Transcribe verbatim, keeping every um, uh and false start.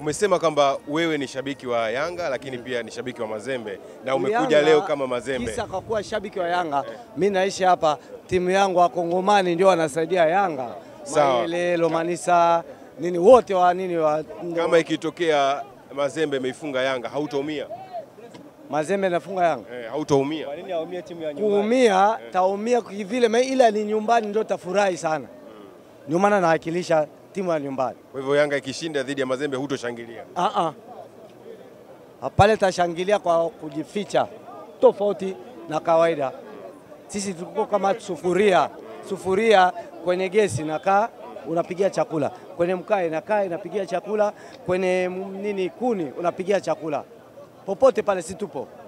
Umesema kwamba wewe ni shabiki wa Yanga lakini pia ni shabiki wa Mazembe na umekuja leo kama Mazembe. Sasa kwa kuwa shabiki wa Yanga, eh, mimi naishi hapa, timu yangu wa Kongomani ndio wanasaidia Yanga. Maele, Lomanisa, nini wote wa nini wa kama ikitokea Mazembe imeifunga Yanga, hautaumia? Mazembe nafunga Yanga. Eh, hautaumia. Kwa nini haumia timu ya nyumbani? Kuumia, eh, taumia kivile ila ni nyumbani ndio tafurahi sana. Hmm. Ndio maana naakilisha timu ya nyumbani. Kwa hivyo Yanga ikishinda dhidi ya Mazembe hutoshangilia? Ah ah. Hapale tashangilia kwa kujificha. Tofauti na kawaida. Sisi tuko kama sufuria. Sufuria kwenye gesi inakaa unapigia chakula. Kwenye mkaa inakaa inapigia chakula. Kwenye nini kuni unapigia chakula. Popote pale situpo.